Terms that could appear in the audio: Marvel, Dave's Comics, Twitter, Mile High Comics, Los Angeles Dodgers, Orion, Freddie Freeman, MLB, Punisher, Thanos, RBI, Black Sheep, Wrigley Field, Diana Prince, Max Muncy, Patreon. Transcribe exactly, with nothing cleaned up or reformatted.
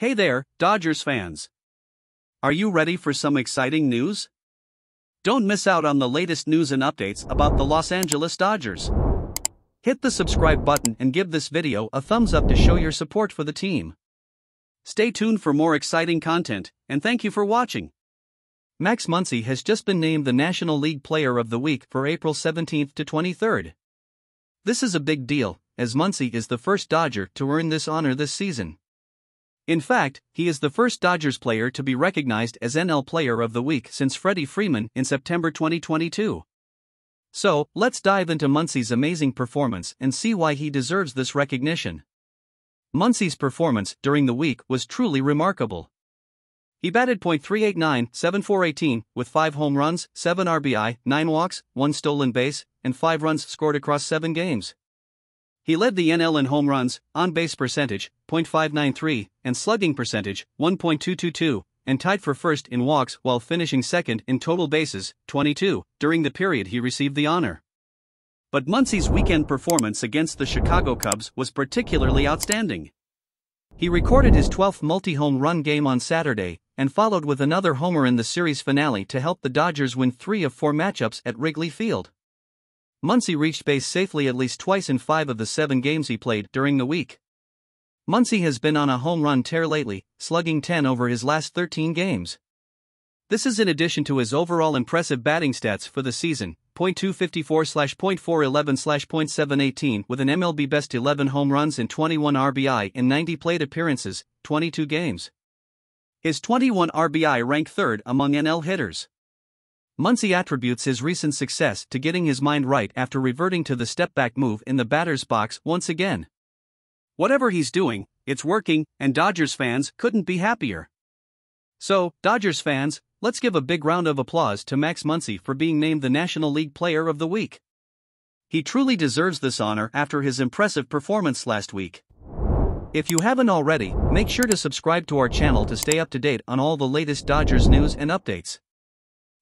Hey there, Dodgers fans! Are you ready for some exciting news? Don't miss out on the latest news and updates about the Los Angeles Dodgers. Hit the subscribe button and give this video a thumbs up to show your support for the team. Stay tuned for more exciting content, and thank you for watching. Max Muncy has just been named the National League Player of the Week for April seventeenth to twenty-third. This is a big deal, as Muncy is the first Dodger to earn this honor this season. In fact, he is the first Dodgers player to be recognized as N L Player of the Week since Freddie Freeman in September twenty twenty-two. So, let's dive into Muncy's amazing performance and see why he deserves this recognition. Muncy's performance during the week was truly remarkable. He batted point three eight nine, seven for eighteen, with five home runs, seven R B I, nine walks, one stolen base, and five runs scored across seven games. He led the N L in home runs, on-base percentage, point five nine three, and slugging percentage, one point two two two, and tied for first in walks while finishing second in total bases, twenty-two, during the period he received the honor. But Muncy's weekend performance against the Chicago Cubs was particularly outstanding. He recorded his twelfth multi-home run game on Saturday and followed with another homer in the series finale to help the Dodgers win three of four matchups at Wrigley Field. Muncy reached base safely at least twice in five of the seven games he played during the week. Muncy has been on a home run tear lately, slugging ten over his last thirteen games. This is in addition to his overall impressive batting stats for the season, point two five four, point four one one, point seven one eight, with an M L B best eleven home runs and twenty-one R B I in ninety plate appearances, twenty-two games. His twenty-one R B I ranked third among N L hitters. Muncy attributes his recent success to getting his mind right after reverting to the step-back move in the batter's box once again. Whatever he's doing, it's working, and Dodgers fans couldn't be happier. So, Dodgers fans, let's give a big round of applause to Max Muncy for being named the National League Player of the Week. He truly deserves this honor after his impressive performance last week. If you haven't already, make sure to subscribe to our channel to stay up to date on all the latest Dodgers news and updates.